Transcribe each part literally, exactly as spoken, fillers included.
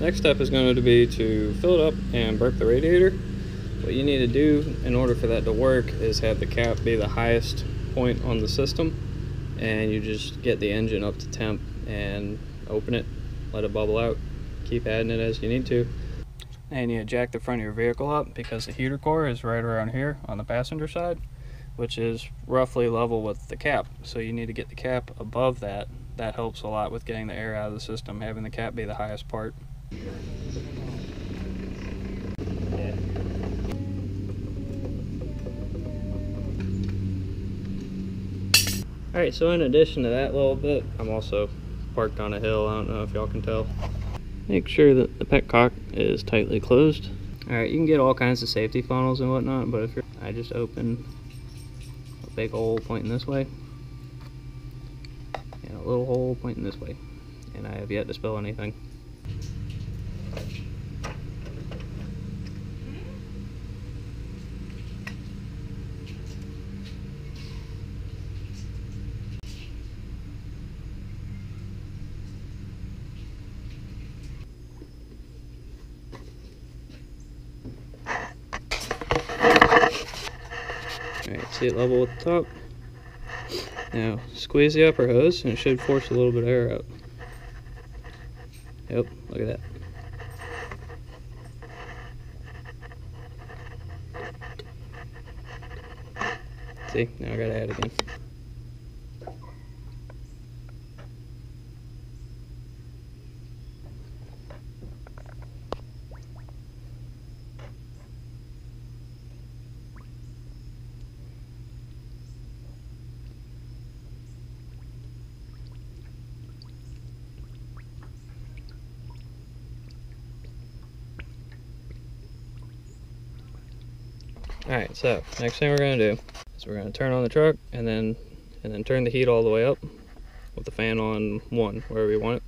Next step is going to be to fill it up and burp the radiator. What you need to do in order for that to work is have the cap be the highest point on the system, and you just get the engine up to temp and open it, let it bubble out, keep adding it as you need to. And you jack the front of your vehicle up because the heater core is right around here on the passenger side, which is roughly level with the cap. So you need to get the cap above that. That helps a lot with getting the air out of the system, having the cap be the highest part. Yeah. Alright, so in addition to that little bit, I'm also parked on a hill. I don't know if y'all can tell. Make sure that the petcock is tightly closed. Alright, you can get all kinds of safety funnels and whatnot, but if you're, I just open a big hole pointing this way and a little hole pointing this way, and I have yet to spill anything. See it level with the top. Now squeeze the upper hose and it should force a little bit of air out. Yep, look at that. See, now I gotta add again. Alright, so next thing we're going to do is we're going to turn on the truck and then and then turn the heat all the way up with the fan on one, wherever you want it.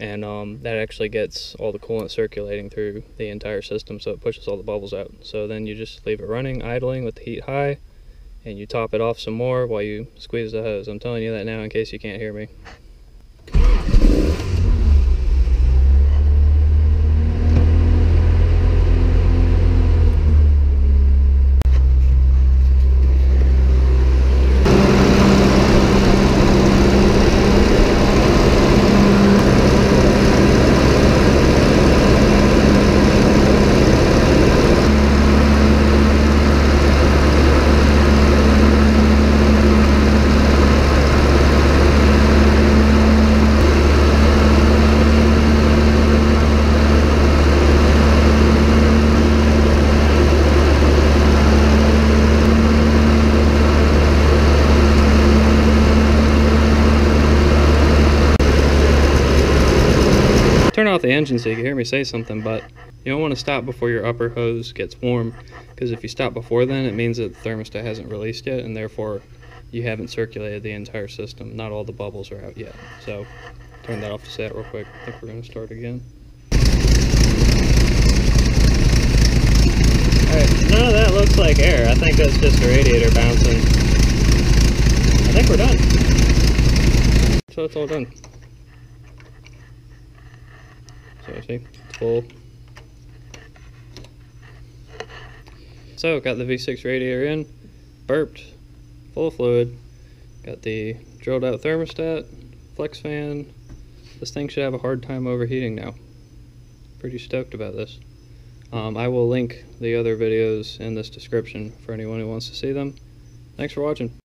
And um, that actually gets all the coolant circulating through the entire system, so it pushes all the bubbles out. So then you just leave it running, idling with the heat high, and you top it off some more while you squeeze the hose. I'm telling you that now in case you can't hear me. Turn off the engine so you can hear me say something, but you don't want to stop before your upper hose gets warm, because if you stop before then it means that the thermostat hasn't released yet and therefore you haven't circulated the entire system. Not all the bubbles are out yet. So turn that off to set real quick. I think we're going to start again. Alright, none of that looks like air. I think that's just the radiator bouncing. I think we're done. So it's all done. So see, it's full. So got the V six radiator in, burped, full of fluid, got the drilled out thermostat, flex fan. This thing should have a hard time overheating now. Pretty stoked about this. Um, I will link the other videos in this description for anyone who wants to see them. Thanks for watching.